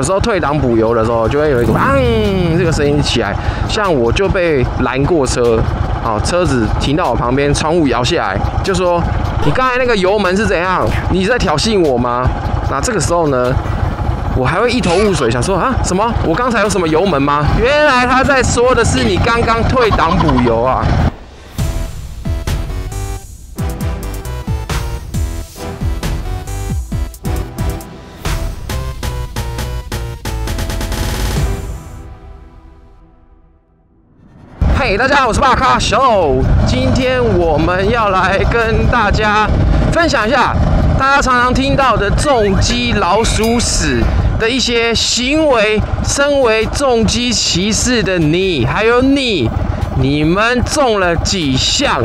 有时候退档补油的时候，就会有一股这个声音起来。像我就被拦过车，车子停到我旁边，窗户摇下来，就说：“你刚才那个油门是怎样？你在挑衅我吗？”那这个时候呢，我还会一头雾水，想说啊什么？我刚才有什么油门吗？原来他在说的是你刚刚退档补油啊。 大家好，我是巴卡小。今天我们要来跟大家分享一下大家常常听到的重机老鼠屎的一些行为。身为重机骑士的你，还有你们中了几项？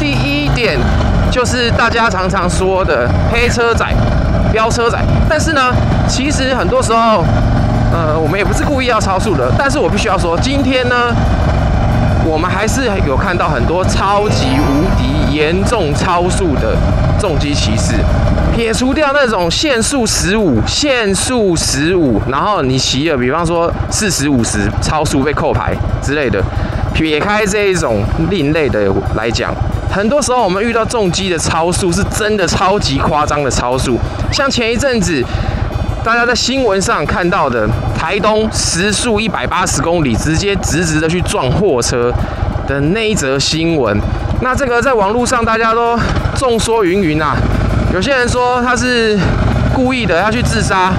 第一点就是大家常常说的黑车仔、飙车仔，但是呢，其实很多时候。 我们也不是故意要超速的，但是我必须要说，今天呢，我们还是有看到很多超级无敌严重超速的重机骑士。撇除掉那种限速15，然后你骑了，比方说40、50超速被扣牌之类的，撇开这一种另类的来讲，很多时候我们遇到重机的超速是真的超级夸张的超速，像前一阵子。 大家在新闻上看到的台东时速180公里，直接直的去撞货车的那一则新闻，那这个在网络上大家都众说云云啊。有些人说他是故意的要去自杀，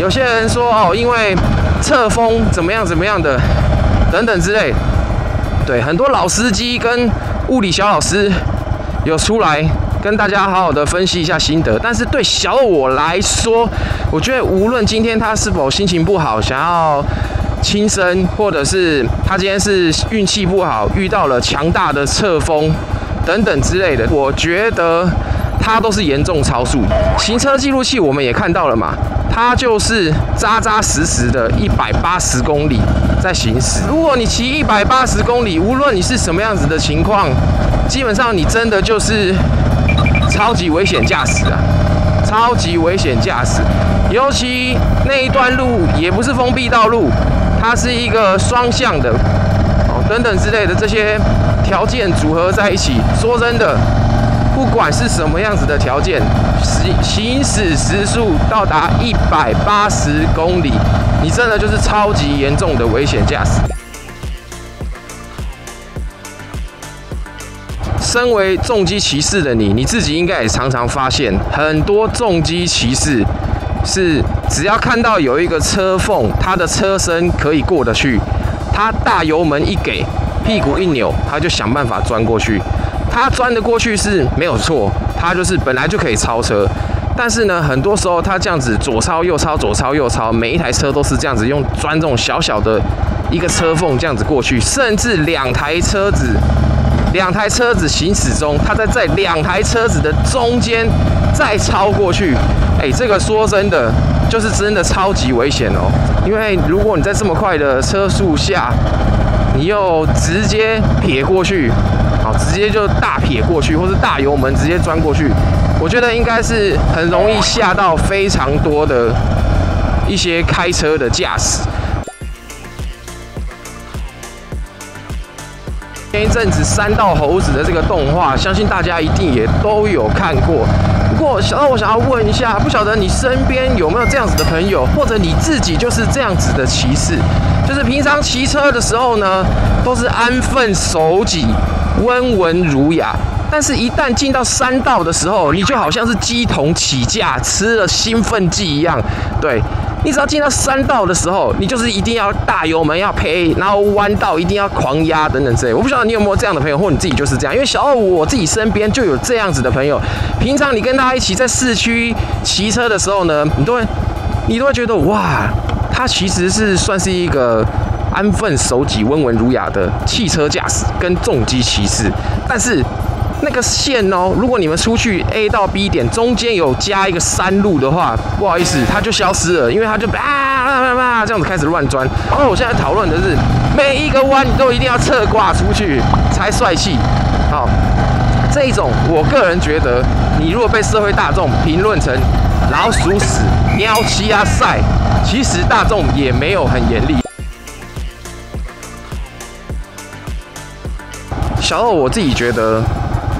有些人说因为侧风怎么样的等等之类。对，很多老司机跟物理小老师有出来。 跟大家好好的分析一下心得，但是对小我来说，我觉得无论今天他是否心情不好，想要轻生，或者是他今天是运气不好，遇到了强大的侧风等等之类的，我觉得他都是严重超速。行车记录器我们也看到了嘛，他就是扎实的180公里在行驶。如果你骑180公里，无论你是什么样子的情况，基本上你真的就是。 超级危险驾驶啊！超级危险驾驶，尤其那一段路也不是封闭道路，它是一个双向的，等等之类的这些条件组合在一起。说真的，不管是什么样子的条件，行驶时速到达180公里，你真的就是超级严重的危险驾驶。 身为重机骑士的你，你自己应该也常常发现，很多重机骑士是只要看到有一个车缝，他的车身可以过得去，他大油门一给，屁股一扭，他就想办法钻过去。他钻得过去是没有错，他就是本来就可以超车。但是呢，很多时候他这样子左超右超，每一台车都是这样子用钻这种小小的一个车缝这样子过去，甚至两台车子行驶中，他在两台车子的中间再超过去，这个说真的，就是真的超级危险哦。因为如果你在这么快的车速下，你又直接撇过去，直接就大撇过去，或是大油门直接钻过去，我觉得应该是很容易吓到非常多的一些开车的驾驶。 前一阵子山道猴子的这个动画，相信大家一定也都有看过。不过，我想要问一下，不晓得你身边有没有这样子的朋友，或者你自己就是这样子的骑士，就是平常骑车的时候呢，都是安分守己、温文儒雅，但是一旦进到山道的时候，你就好像是鸡同起架，吃了兴奋剂一样，对。 你只要进到山道的时候，你就是一定要大油门要配，然后弯道一定要狂压等等之类。我不晓得你有没有这样的朋友，或你自己就是这样。因为小二我自己身边就有这样子的朋友。平常你跟他一起在市区骑车的时候呢，你都会觉得哇，他其实是算是一个安分守己、温文儒雅的汽车驾驶跟重机骑士，但是。 那个线如果你们出去 A 到 B 点中间有加一个山路的话，不好意思，它就消失了，因为它就这样子开始乱钻。然后我现在讨论的是，每一个弯你都一定要侧挂出去才帅气。好，这一种我个人觉得，你你如果被社会大众评论成老鼠屎、喵七啊塞，其实大众也没有很严厉。小豆我自己觉得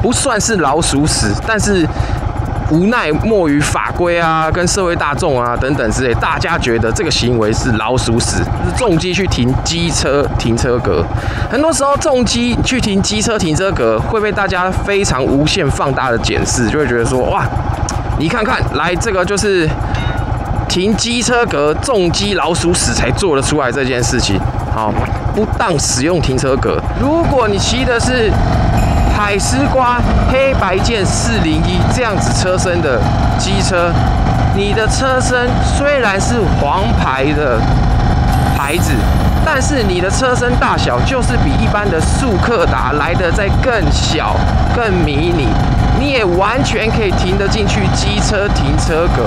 不算是老鼠屎，但是无奈莫于法规啊、跟社会大众啊等等之类，大家觉得这个行为是老鼠屎，就是重机去停机车停车格。很多时候重机去停机车停车格会被大家非常无限放大的检视，就会觉得说哇，你看看来这个就是停机车格重机老鼠屎才做得出来这件事情。好，不当使用停车格，如果你骑的是海丝瓜黑白键401这样子车身的机车，你的车身虽然是黄牌的牌子，但是你的车身大小就是比一般的速克达来得再更小、更迷你，你也完全可以停得进去机车停车格。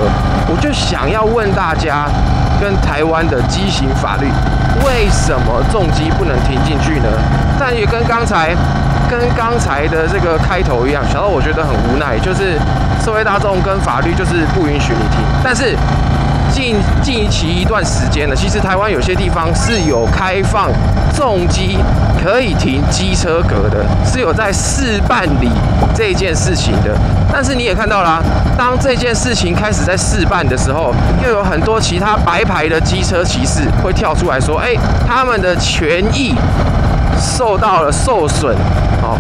我就想要问大家，跟台湾的机型法律，为什么重机不能停进去呢？但也跟刚才的这个开头一样，小豆我觉得很无奈，就是社会大众跟法律就是不允许你停。但是近期一段时间了，其实台湾有些地方是有开放重机可以停机车格的，是有在试办理这件事情的。但是你也看到啦，当这件事情开始在试办的时候，又有很多其他白牌的机车骑士会跳出来说，他们的权益受到了受损，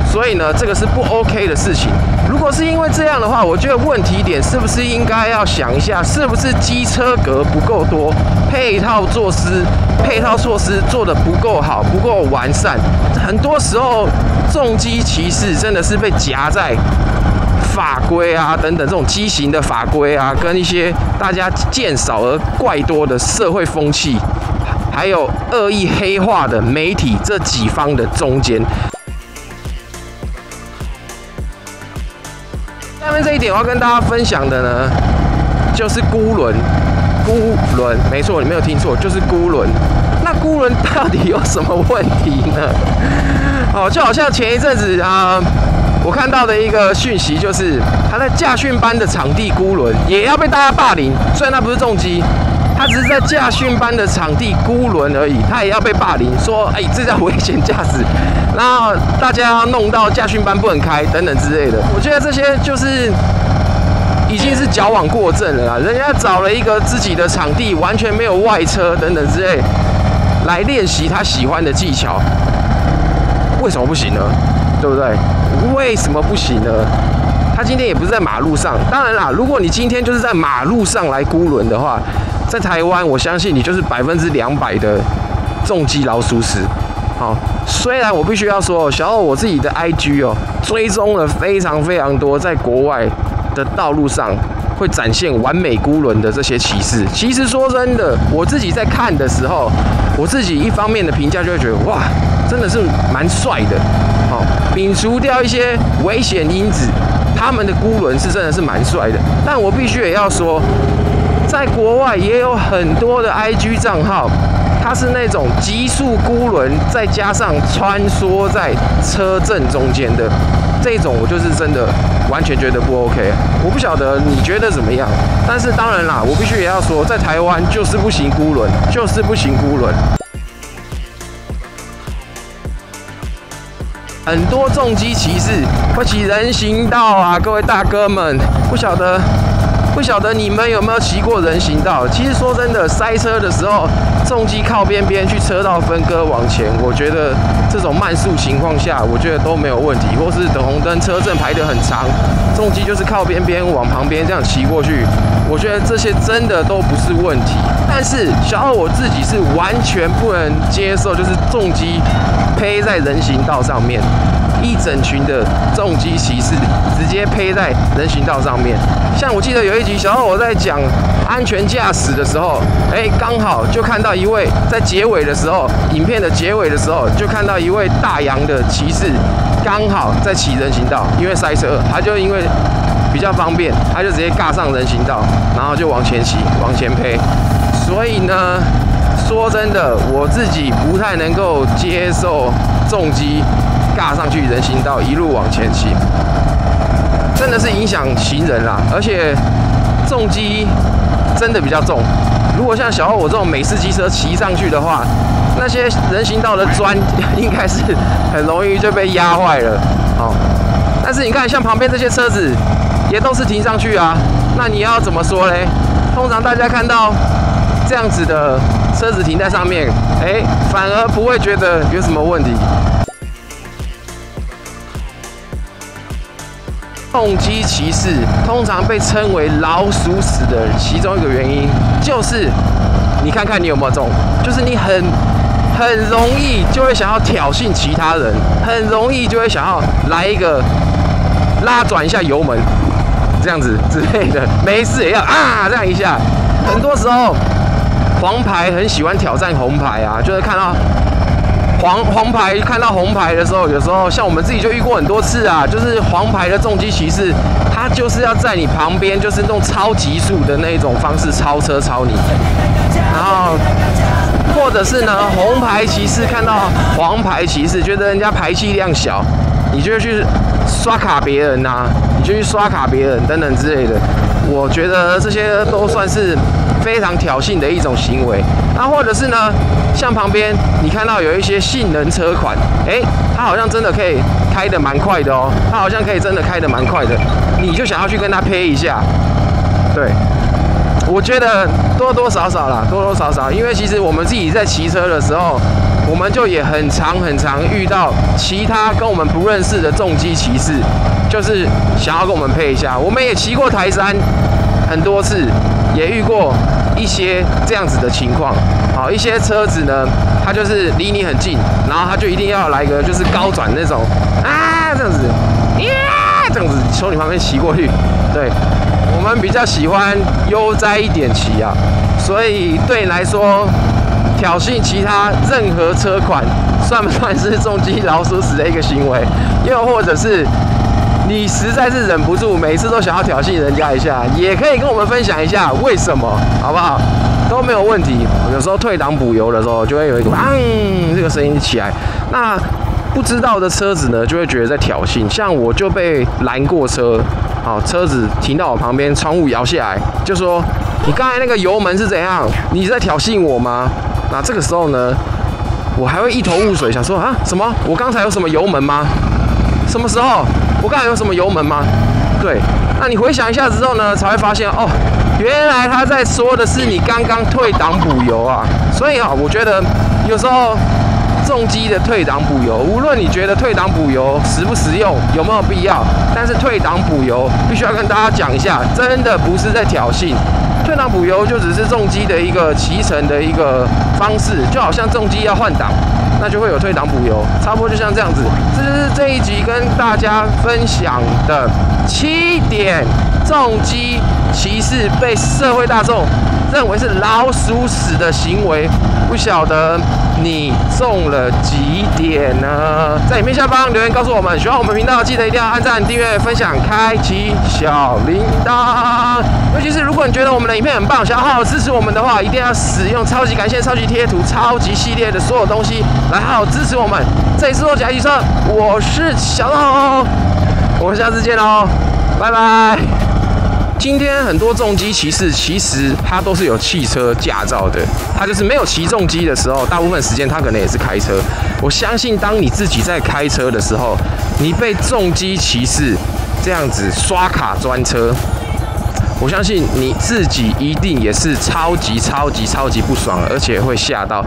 所以呢，这个是不 OK 的事情。如果是因为这样的话，我觉得问题点是不是应该要想一下，是不是机车格不够多，配套措施做得不够好、不够完善？很多时候，重机骑士真的是被夹在法规啊等等这种畸形的法规啊，跟一些大家见少而怪多的社会风气，还有恶意黑化的媒体这几方的中间。下面这一点我要跟大家分享的呢，就是孤轮，没错，你没有听错，就是孤轮。那孤轮到底有什么问题呢？就好像前一阵子我看到的一个讯息，就是他在驾训班的场地孤轮也要被大家霸凌，虽然他不是重机。他只是在驾训班的场地孤轮而已，他也要被霸凌，说这叫危险驾驶，然后大家要弄到驾训班不能开等等之类的。我觉得这些就是已经是矫枉过正了啦，人家找了一个自己的场地，完全没有外车等等之类来练习他喜欢的技巧，为什么不行呢？对不对？为什么不行呢？他今天也不是在马路上，当然啦，如果你今天就是在马路上来孤轮的话，在台湾，我相信你就是200%的重机老鼠屎。好，虽然我必须要说，小豆我自己的 IG 追踪了非常多在国外的道路上会展现完美孤轮的这些骑士。其实说真的，我自己在看的时候，我自己一方面的评价就会觉得，哇，真的是蛮帅的。好，摒除掉一些危险因子，他们的孤轮是真的是蛮帅的。但我必须也要说，在国外也有很多的 IG 账号，它是那种极速孤轮再加上穿梭在车阵中间的这种，我就是真的完全觉得不 OK。我不晓得你觉得怎么样，但是当然啦，我必须也要说，在台湾就是不行孤轮，就是不行孤轮。很多重机骑士会骑人行道啊，各位大哥们，不晓得你们有没有骑过人行道？其实说真的，塞车的时候，重机靠边边去车道分割往前，我觉得这种慢速情况下，我觉得都没有问题。或是等红灯，车阵排得很长，重机就是靠边边往旁边这样骑过去，我觉得这些真的都不是问题。但是小豆我自己是完全不能接受，就是重机配在人行道上面。一整群的重机骑士直接配在人行道上面，像我记得有一集小豆我在讲安全驾驶的时候，刚好就看到一位在结尾的时候，影片的结尾的时候就看到一位大洋的骑士刚好在骑人行道，因为塞车，他就因为比较方便，他就直接尬上人行道，然后就往前骑，往前配。所以呢，说真的，我自己不太能够接受重机尬上去人行道一路往前骑。真的是影响行人啦。而且重机真的比较重，如果像小厚我这种美式机车骑上去的话，那些人行道的砖应该是很容易就被压坏了。好，但是你看像旁边这些车子也都是停上去啊，那你要怎么说嘞？通常大家看到这样子的车子停在上面，反而不会觉得有什么问题。 重机骑士通常被称为老鼠屎的其中一个原因，就是你看看你有没有中，就是你很容易就会想要挑衅其他人，很容易就会想要来一个拉转一下油门，这样子之类的，没事也要啊这样一下。很多时候黄牌很喜欢挑战红牌啊，就是看到。 黄牌看到红牌的时候，有时候像我们自己就遇过很多次啊，就是黄牌的重机骑士，他就是要在你旁边，就是用超级速的那一种方式超车超你，然后或者是呢红牌骑士看到黄牌骑士，觉得人家排气量小，你就去刷卡别人啊，你就去刷卡别人等等之类的，我觉得这些都算是非常挑衅的一种行为。那或者是呢？ 像旁边你看到有一些性能车款，它好像真的可以开得蛮快的哦，它好像可以真的开得蛮快的，你就想要去跟它配一下。对，我觉得多多少少啦，因为其实我们自己在骑车的时候，我们就也很常遇到其他跟我们不认识的重机骑士，就是想要跟我们配一下。我们也骑过台山很多次，也遇过一些这样子的情况。 好，一些车子呢，它就是离你很近，然后它就一定要来个就是高转那种啊，这样子，这样子从你旁边骑过去。对，我们比较喜欢悠哉一点骑啊，所以对你来说，挑衅其他任何车款，算不算是重机老鼠屎的一个行为？又或者是你实在是忍不住，每次都想要挑衅人家一下，也可以跟我们分享一下为什么，好不好？ 都没有问题。有时候退档补油的时候，就会有一个这个声音起来。那不知道的车子呢，就会觉得在挑衅。像我就被拦过车，好，车子停到我旁边，窗户摇下来，就说：“你刚才那个油门是怎样？你在挑衅我吗？”那这个时候呢，我还会一头雾水，想说啊什么？我刚才有什么油门吗？什么时候？我刚才有什么油门吗？对，那你回想一下之后呢，才会发现哦。 原来他在说的是你刚刚退档补油啊，所以啊，我觉得有时候重机的退档补油，无论你觉得退档补油实不实用，有没有必要，但是退档补油必须要跟大家讲一下，真的不是在挑衅，退档补油就只是重机的一个骑乘的一个方式，就好像重机要换挡，那就会有退档补油，差不多就像这样子。这就是这一集跟大家分享的7点重机。 歧视被社会大众认为是老鼠屎的行为，不晓得你中了几点呢？在影片下方留言告诉我们。喜欢我们频道，记得一定要按赞、订阅、分享、开启小铃铛。尤其是如果你觉得我们的影片很棒，想要好好支持我们的话，一定要使用超级感谢、超级贴图、超级系列的所有东西来好好支持我们。这里是假骑车，我是小厚，我们下次见喽，拜拜。 今天很多重机骑士其实他都是有汽车驾照的，他就是没有骑重机的时候，大部分时间他可能也是开车。我相信，当你自己在开车的时候，你被重机骑士这样子刷卡专车，我相信你自己一定也是超级不爽，而且会吓到。